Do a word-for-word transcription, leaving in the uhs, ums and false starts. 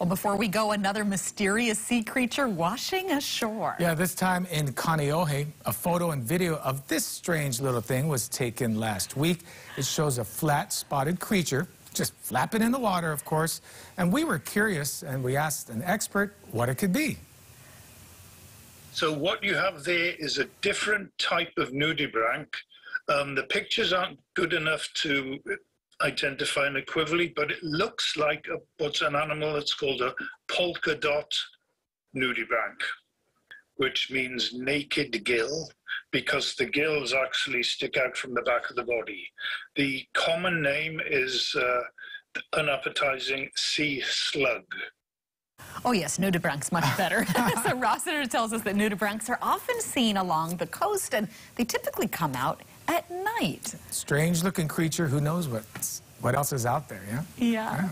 Well, before we go, another mysterious sea creature washing ashore. Yeah, this time in Kaneohe, a photo and video of this strange little thing was taken last week. It shows a flat, spotted creature just flapping in the water, of course. And we were curious, and we asked an expert what it could be. So what you have there is a different type of nudibranch. Um, the pictures aren't good enough to identify an equivalent, but it looks like a, what's an animal that's called a polka dot nudibranch, which means naked gill, because the gills actually stick out from the back of the body. The common name is uh, unappetizing sea slug. Oh yes, nudibranchs, much better. So Rossiter tells us that nudibranchs are often seen along the coast, and they typically come out at night. Strange-looking creature. Who knows what, what else is out there, yeah? Yeah. yeah.